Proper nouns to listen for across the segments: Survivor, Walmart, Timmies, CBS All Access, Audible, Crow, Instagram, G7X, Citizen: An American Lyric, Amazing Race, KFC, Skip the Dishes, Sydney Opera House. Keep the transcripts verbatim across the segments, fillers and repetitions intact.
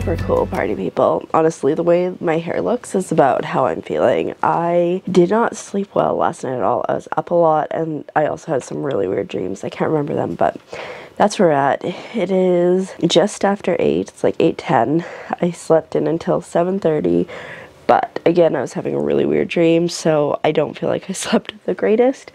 super cool party people. Honestly, the way my hair looks is about how I'm feeling. I did not sleep well last night at all. I was up a lot, and I also had some really weird dreams. I can't remember them, but that's where we're at. It is just after eight. It's like eight ten. I slept in until seven thirty. But again, I was having a really weird dream, so I don't feel like I slept the greatest.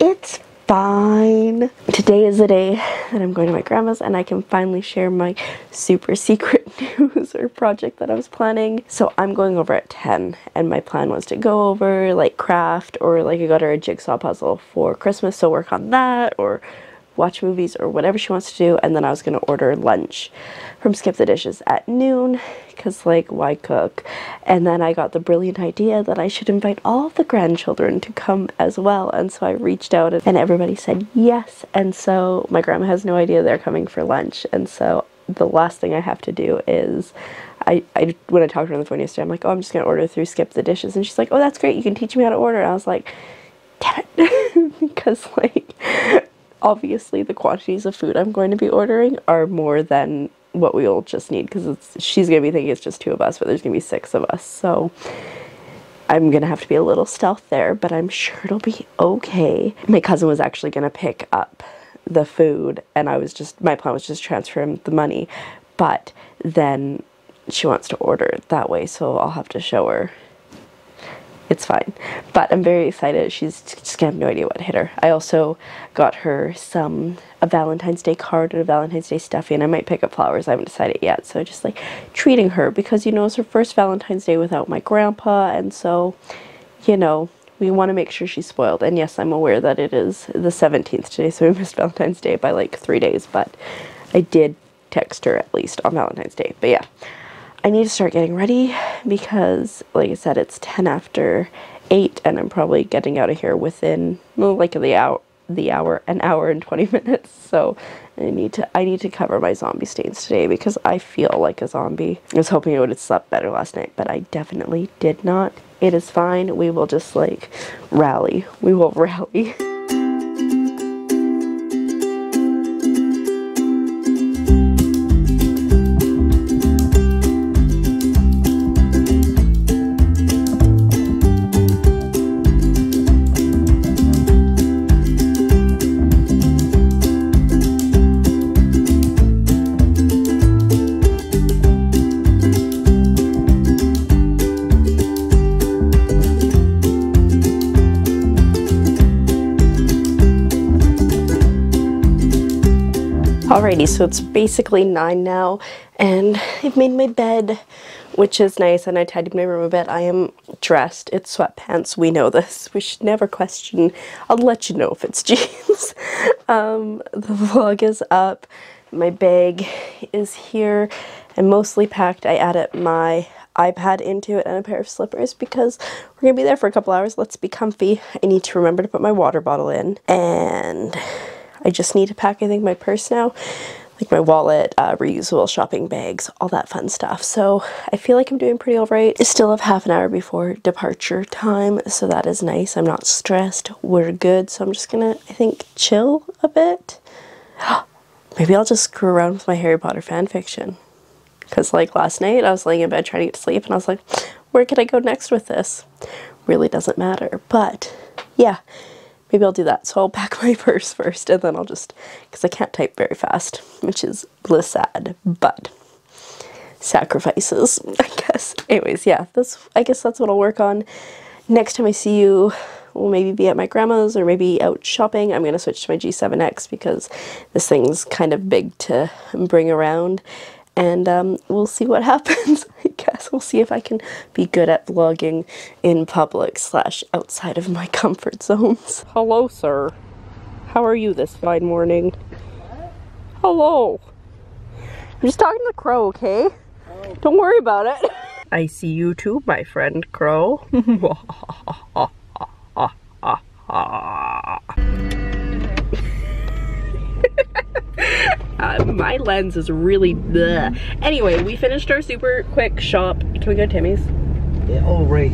It's fine. Today is the day that I'm going to my grandma's and I can finally share my super secret news or project that I was planning. So I'm going over at ten, and my plan was to go over like craft, or like I got her a jigsaw puzzle for Christmas, so work on that or watch movies or whatever she wants to do. And then I was going to order lunch from Skip the Dishes at noon, because like, why cook? And then I got the brilliant idea that I should invite all of the grandchildren to come as well. And so I reached out and everybody said yes. And so my grandma has no idea they're coming for lunch. And so the last thing I have to do is I, I when I talked to her on the phone yesterday, I'm like, oh, I'm just going to order through Skip the Dishes. And she's like, oh, that's great, you can teach me how to order. And I was like, damn it. Because like, obviously the quantities of food I'm going to be ordering are more than what we'll just need, because it's she's gonna be thinking it's just two of us, but there's gonna be six of us, so I'm gonna have to be a little stealth there, but I'm sure it'll be okay. My cousin was actually gonna pick up the food, and I was just my plan was just transfer him the money, but then she wants to order it that way, so I'll have to show her. It's fine, but I'm very excited. She's just gonna have no idea what hit her. I also got her some a Valentine's Day card and a Valentine's Day stuffy, and I might pick up flowers. I haven't decided yet, so just like treating her, because you know it's her first Valentine's Day without my grandpa, and so you know we want to make sure she's spoiled. And yes, I'm aware that it is the seventeenth today, so we missed Valentine's Day by like three days, but I did text her at least on Valentine's Day. But yeah, I need to start getting ready because, like I said, it's ten after eight, and I'm probably getting out of here within, well, like the hour, the hour, an hour and twenty minutes. So I need to, I need to cover my zombie stains today because I feel like a zombie. I was hoping I would have slept better last night, but I definitely did not. It is fine. We will just like rally. We will rally. Alrighty, so it's basically nine now, and I've made my bed, which is nice, and I tidied my room a bit. I am dressed. It's sweatpants. We know this. We should never question. I'll let you know if it's jeans. um, the vlog is up. My bag is here. I'm mostly packed. I added my iPad into it and a pair of slippers because we're going to be there for a couple hours. Let's be comfy. I need to remember to put my water bottle in, and I just need to pack, I think, my purse now, like my wallet, uh, reusable shopping bags, all that fun stuff. So I feel like I'm doing pretty all right. I still have half an hour before departure time, so that is nice. I'm not stressed. We're good. So I'm just gonna, I think, chill a bit. Maybe I'll just screw around with my Harry Potter fanfiction. Because like last night, I was laying in bed trying to get to sleep, and I was like, where could I go next with this? Really doesn't matter, but yeah. Maybe I'll do that. So I'll pack my purse first, and then I'll just, because I can't type very fast, which is sad, but sacrifices, I guess. Anyways, yeah, that's, I guess that's what I'll work on. Next time I see you, we'll maybe be at my grandma's or maybe out shopping. I'm going to switch to my G seven X because this thing's kind of big to bring around, and um, we'll see what happens. I guess we'll see if I can be good at vlogging in public slash outside of my comfort zones. Hello, sir. How are you this fine morning? What? Hello. I'm just talking to Crow, okay? Oh. Don't worry about it. I see you too, my friend Crow. Uh, my lens is really bleh. Anyway, we finished our super quick shop. Can we go to Timmy's? Yeah, all right.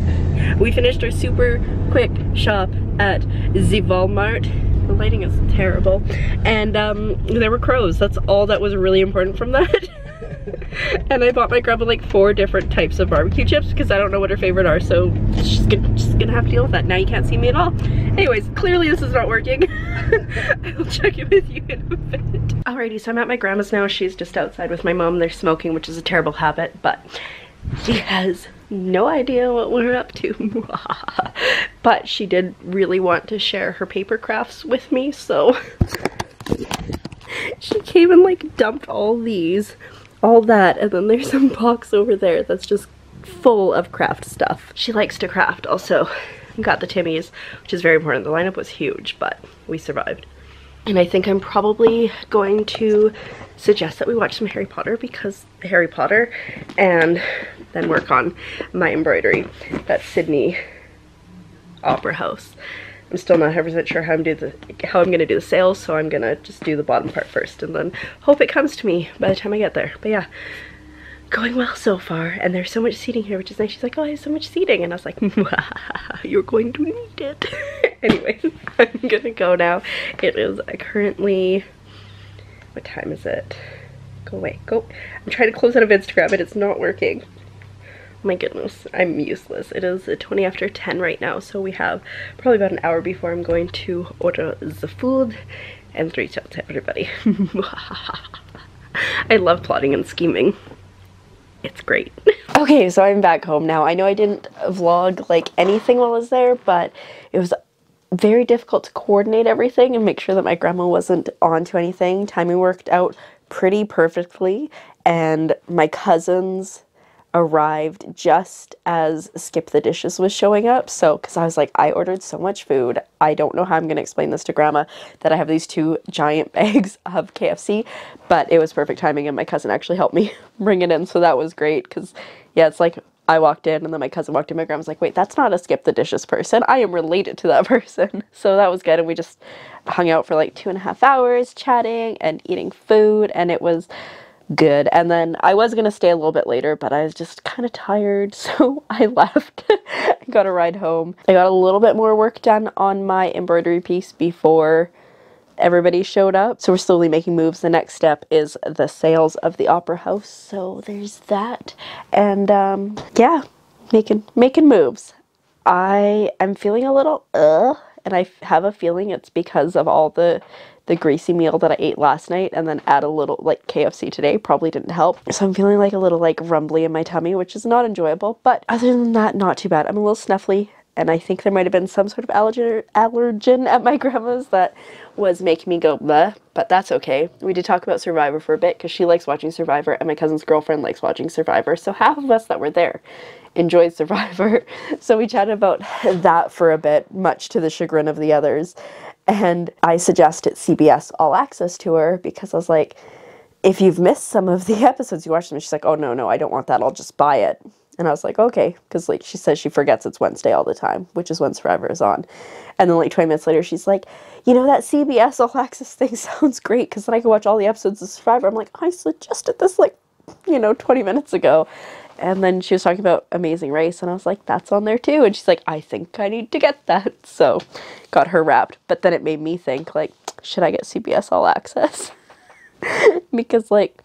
We finished our super quick shop at the Walmart. The lighting is terrible. And um, there were crows. That's all that was really important from that. And I bought my grandma like four different types of barbecue chips because I don't know what her favorite are, so she's gonna, she's gonna have to deal with that. Now you can't see me at all. Anyways, clearly this is not working. I'll check in with you in a bit. Alrighty, so I'm at my grandma's now. She's just outside with my mom. They're smoking, which is a terrible habit, but she has no idea what we're up to. But she did really want to share her paper crafts with me, so she came and like dumped all these, all that, and then there's some box over there that's just full of craft stuff. She likes to craft also. Got the Timmies, which is very important. The lineup was huge, but we survived. And I think I'm probably going to suggest that we watch some Harry Potter, because Harry Potter, and then work on my embroidery. That's Sydney Opera House. I'm still not one hundred percent sure how I'm, do the, how I'm gonna do the sales, so I'm gonna just do the bottom part first and then hope it comes to me by the time I get there. But yeah, going well so far, and there's so much seating here, which is nice. She's like, oh, I have so much seating, and I was like, you're going to need it. Anyways, I'm gonna go now. It is currently, what time is it? Go away, go. I'm trying to close out of Instagram, but it's not working. My goodness, I'm useless. It is twenty after ten right now, so we have probably about an hour before I'm going to order the food and reach out to everybody. I love plotting and scheming. It's great. Okay, so I'm back home now. I know I didn't vlog like anything while I was there, but it was very difficult to coordinate everything and make sure that my grandma wasn't onto anything. Timing worked out pretty perfectly, and my cousins arrived just as Skip the Dishes was showing up, so because I was like, I ordered so much food, I don't know how I'm gonna explain this to grandma that I have these two giant bags of K F C, but it was perfect timing and my cousin actually helped me bring it in, so that was great. Because yeah, it's like I walked in and then my cousin walked in, my grandma's like, wait, that's not a Skip the Dishes person, I am related to that person. So that was good, and we just hung out for like two and a half hours chatting and eating food, and it was good. And then I was gonna stay a little bit later, but I was just kind of tired, so I left. I got a ride home. I got a little bit more work done on my embroidery piece before everybody showed up, so we're slowly making moves. The next step is the sales of the Opera House, so there's that. And um yeah, making making moves. I am feeling a little uh and I have a feeling it's because of all the the greasy meal that I ate last night, and then add a little like K F C today probably didn't help. So I'm feeling like a little like rumbly in my tummy, which is not enjoyable, but other than that, not too bad. I'm a little snuffly, and I think there might have been some sort of allergen, allergen at my grandma's that was making me go bleh, but that's okay. We did talk about Survivor for a bit because she likes watching Survivor, and my cousin's girlfriend likes watching Survivor, so half of us that were there enjoyed Survivor. So we chatted about that for a bit, much to the chagrin of the others. And I suggested C B S All Access to her because I was like, if you've missed some of the episodes, you watch them. And she's like, oh, no, no, I don't want that. I'll just buy it. And I was like, okay, because like she says she forgets it's Wednesday all the time, which is when Survivor is on. And then like twenty minutes later, she's like, you know, that C B S All Access thing sounds great because then I can watch all the episodes of Survivor. I'm like, I suggested this like, you know, twenty minutes ago. And then she was talking about Amazing Race, and I was like, that's on there too. And she's like, I think I need to get that. So got her wrapped. But then it made me think, like, should I get C B S All Access? Because, like,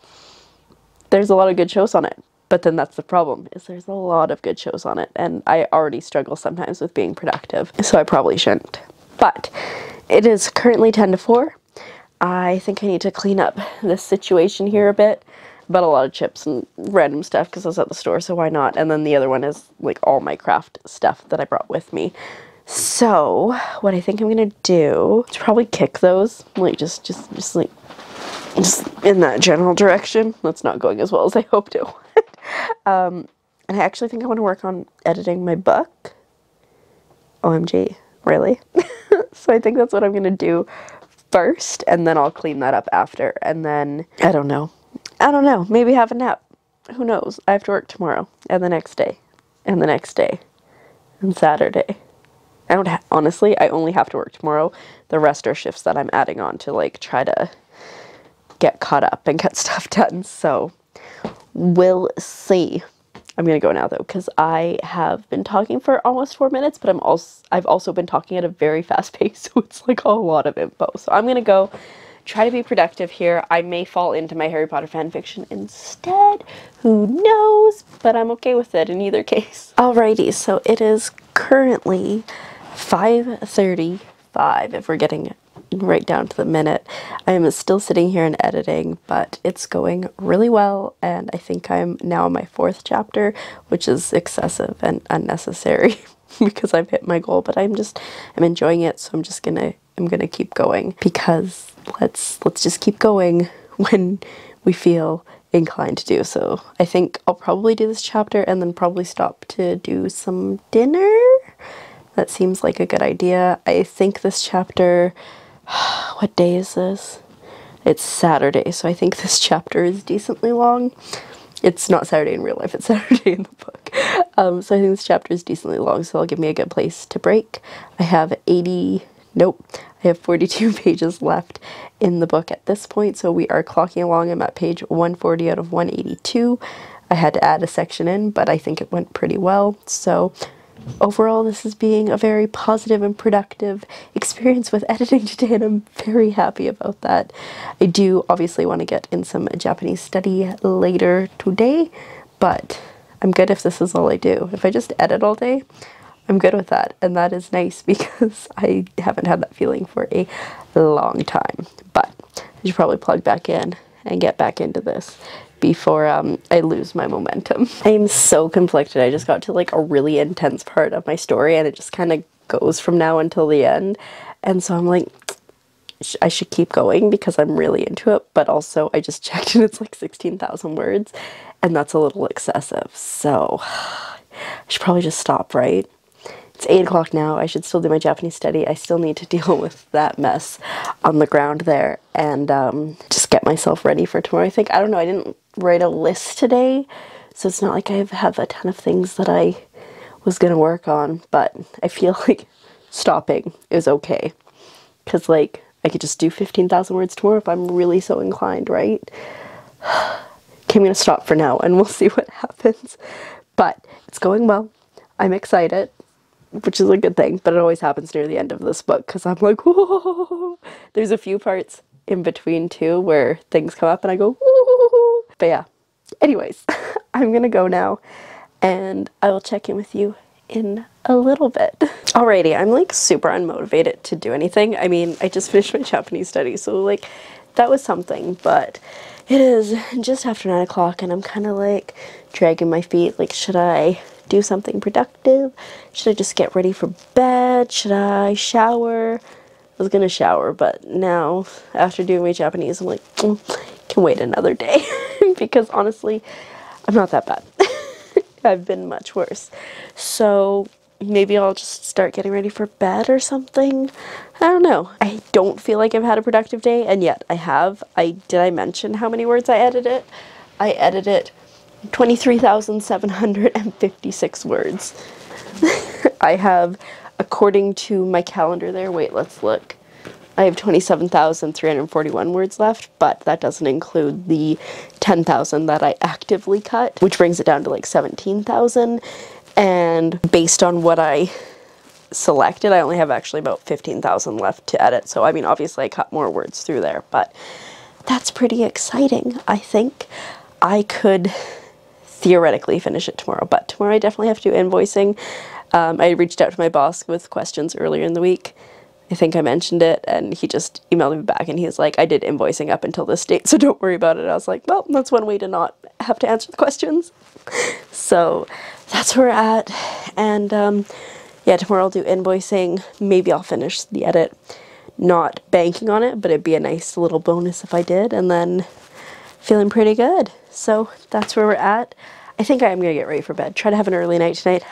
there's a lot of good shows on it. But then that's the problem, is there's a lot of good shows on it. And I already struggle sometimes with being productive, so I probably shouldn't. But it is currently ten to four. I think I need to clean up this situation here a bit. But a lot of chips and random stuff because I was at the store, so why not? And then the other one is like all my craft stuff that I brought with me. So what I think I'm gonna do is probably kick those, like just just just like just in that general direction. That's not going as well as I hoped it would. um and I actually think I want to work on editing my book. O M G, really? So I think that's what I'm gonna do first, and then I'll clean that up after, and then I don't know I don't know, maybe have a nap. Who knows? I have to work tomorrow, and the next day, and the next day, and Saturday. I don't ha honestly, I only have to work tomorrow. The rest are shifts that I'm adding on to like try to get caught up and get stuff done, so we'll see. I'm gonna go now though, because I have been talking for almost four minutes, but I'm also I've also been talking at a very fast pace, so it's like a lot of info. So I'm gonna go try to be productive here. I may fall into my Harry Potter fanfiction instead. Who knows? But I'm okay with it in either case. Alrighty, so it is currently five thirty-five if we're getting right down to the minute. I am still sitting here and editing, but it's going really well, and I think I'm now on my fourth chapter, which is excessive and unnecessary because I've hit my goal, but I'm just I'm enjoying it, so I'm just gonna I'm gonna keep going, because let's let's just keep going when we feel inclined to do so. I think I'll probably do this chapter and then probably stop to do some dinner. That seems like a good idea. I think this chapter, what day is this? It's Saturday, so I think this chapter is decently long. It's not Saturday in real life, it's Saturday in the book. Um, so I think this chapter is decently long, so that'll give me a good place to break. I have eighty, nope, I have forty-two pages left in the book at this point, so we are clocking along. I'm at page one forty out of one eighty-two. I had to add a section in, but I think it went pretty well, so overall, this is being a very positive and productive experience with editing today, and I'm very happy about that. I do obviously want to get in some Japanese study later today, but I'm good if this is all I do. If I just edit all day, I'm good with that, and that is nice because I haven't had that feeling for a long time. But I should probably plug back in and get back into this before um, I lose my momentum. I am so conflicted. I just got to like a really intense part of my story, and it just kind of goes from now until the end, and so I'm like, sh I should keep going because I'm really into it, but also I just checked and it's like sixteen thousand words, and that's a little excessive, so I should probably just stop, right? It's eight o'clock now. I should still do my Japanese study. I still need to deal with that mess on the ground there and um, just get myself ready for tomorrow. I think, I don't know, I didn't write a list today, so it's not like I have a ton of things that I was gonna work on, but I feel like stopping is okay, because like I could just do fifteen thousand words tomorrow if I'm really so inclined, right? Okay, I'm gonna stop for now and we'll see what happens, but it's going well. I'm excited, which is a good thing, but it always happens near the end of this book because I'm like, whoa. There's a few parts in between too where things come up and I go, whoa. But yeah, anyways, I'm gonna go now and I will check in with you in a little bit. Alrighty, I'm like super unmotivated to do anything. I mean, I just finished my Japanese study, so like that was something, but it is just after nine o'clock and I'm kind of like dragging my feet, like should I do something productive? Should I just get ready for bed? Should I shower? I was gonna shower, but now after doing my Japanese, I'm like, mm, can wait another day because honestly, I'm not that bad. I've been much worse. So maybe I'll just start getting ready for bed or something. I don't know. I don't feel like I've had a productive day, and yet I have. I did I mention how many words I edited? I edited twenty-three thousand seven hundred fifty-six words. I have, according to my calendar there, wait, let's look. I have twenty-seven thousand three hundred forty-one words left, but that doesn't include the ten thousand that I actively cut, which brings it down to like seventeen thousand. And based on what I selected, I only have actually about fifteen thousand left to edit. So, I mean, obviously I cut more words through there, but that's pretty exciting, I think. I could theoretically finish it tomorrow, but tomorrow I definitely have to do invoicing. Um, I reached out to my boss with questions earlier in the week. I think I mentioned it, and he just emailed me back and he was like, I did invoicing up until this date, so don't worry about it. I was like, well, that's one way to not have to answer the questions. So that's where we're at. And um, yeah, tomorrow I'll do invoicing. Maybe I'll finish the edit. Not banking on it, but it'd be a nice little bonus if I did. And then feeling pretty good. So that's where we're at. I think I am going to get ready for bed. Try to have an early night tonight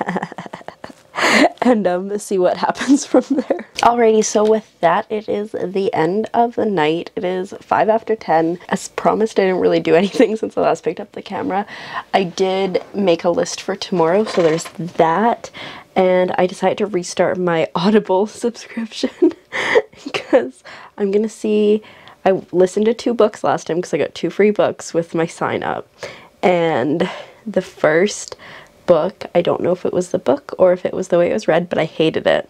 and um, see what happens from there. Alrighty, so with that, it is the end of the night. It is five after ten. As promised, I didn't really do anything since I last picked up the camera. I did make a list for tomorrow, so there's that. And I decided to restart my Audible subscription because I'm going to see... I listened to two books last time because I got two free books with my sign up, and the first book, I don't know if it was the book or if it was the way it was read, but I hated it.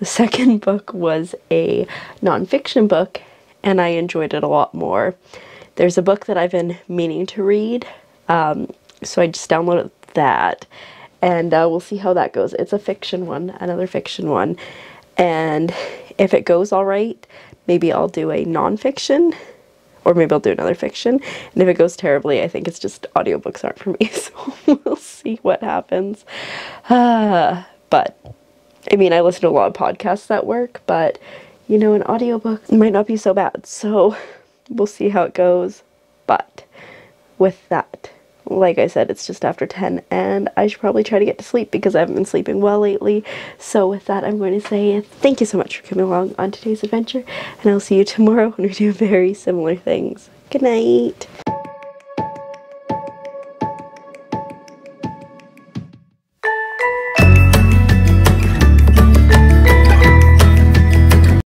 The second book was a nonfiction book, and I enjoyed it a lot more. There's a book that I've been meaning to read, um, so I just downloaded that, and uh, we'll see how that goes. It's a fiction one, another fiction one, and if it goes all right, maybe I'll do a non-fiction, or maybe I'll do another fiction, and if it goes terribly, I think it's just audiobooks aren't for me, so we'll see what happens. Uh, but, I mean, I listen to a lot of podcasts that work, but, you know, an audiobook might not be so bad, so we'll see how it goes. But with that, like I said, it's just after ten, and I should probably try to get to sleep because I haven't been sleeping well lately. So with that, I'm going to say thank you so much for coming along on today's adventure, and I'll see you tomorrow when we do very similar things. Good night!